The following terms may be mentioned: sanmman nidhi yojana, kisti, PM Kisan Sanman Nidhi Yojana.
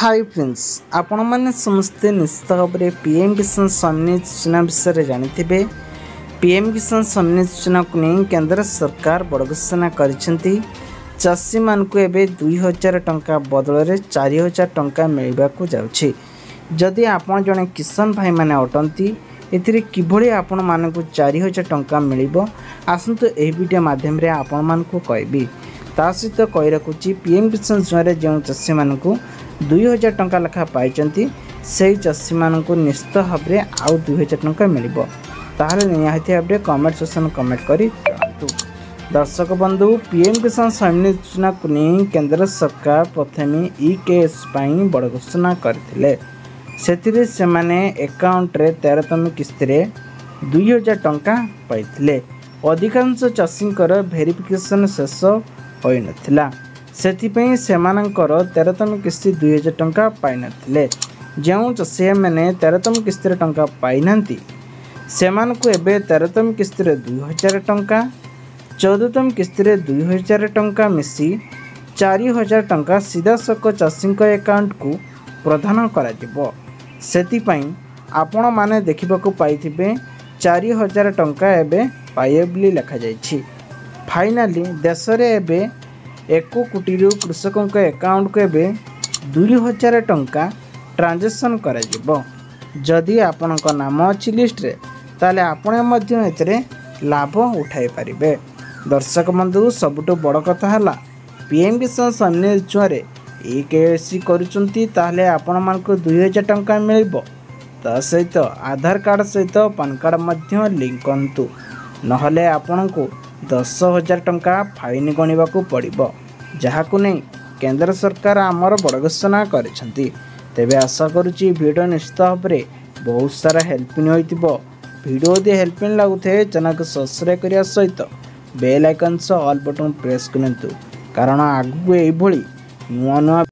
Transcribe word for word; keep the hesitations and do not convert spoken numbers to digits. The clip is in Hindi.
हाय फ्रेंड्स आपण मैंने समस्ते निश्चित भाव में पीएम किसान सम्मान योजना विषय जानी। पीएम किसान सम्मान योजना को नहीं केंद्र सरकार बड़ घोषणा करछंती। चाषी मानकु एबे दुई हजार टंका बदल चारि हजार टंका मिलवा को जाउछी। जदि आपण जने किसान भाई माने अटंती एथिरे किभळी आपण मानकु चारि हजार टंका मिलिबो आसंतु एही वीडियो माध्यम रे आपण मानकु कहबी। ता सहित कहि रखुची पीएम किसान योजना जो चाषी मानकु दुई हजार टंका लेखा पाई से चाषी मानक निश्चित भाव में आउ दुई हजार टंका मिल ताबे कमेंट सेक्शन कमेंट करी जानतु। दर्शक बंधु पीएम किसान सम्मान योजना को नहीं केंद्र सरकार प्रथम ईकेएस बड़ घोषणा करते एकाउंटे तेरतम किस्ती दुई हजार टंका पाई। अधिकांश चाषी वेरिफिकेशन शेष हो नाला सेथिपई सेमानंकर तेरतम किस्ती दुई हजार टंका पाई नथिले। जो चाषी मैंने तेरतम किस्ती टंका पाई नांती सेमानकु एबे तेरतम किस्ती दुई हजार टंका चौदहतम किस्ती दुई हजार टंका मिसी चारि हजार टंका सीधासख चाषी एकाउंट को प्रदान करा जिवो। सेथिपई आपण माने देखिबाकु पाइथिबे चारि हजार टंका एबे पाएबली लिखा जाइछि। फाइनाली देश रे एबे एक कोटी कृषकों के अकाउंट को एवं दुई हजार टंका ट्रांजेक्शन कर जदि आपण नाम अच्छी लिस्ट्रे ताले आपने लाभ उठाई पारे। दर्शक बंधु सबुठ बड़ कथा है पीएम किसान सम्मान योजना ई केसी करें आपण मानक दुई हजार टंका मिल सहित आधार कार्ड सहित पान कार्ड लिंक करतु नहले आपण को दस हजार टंका फाइन गणवा पड़ो जहाँ नहीं केंद्र सरकार आमर बड़ घोषणा कर। तेबे आशा करुच्ची वीडियो निश्चित भाव में बहुत सारा हेल्पफुल हो। वीडियो यदि हेल्पफुल लगुए चैनल को सब्सक्राइब करने सहित बेल आइकन से ऑल बटन प्रेस करूँ कारण आगू ये नुआ नुआ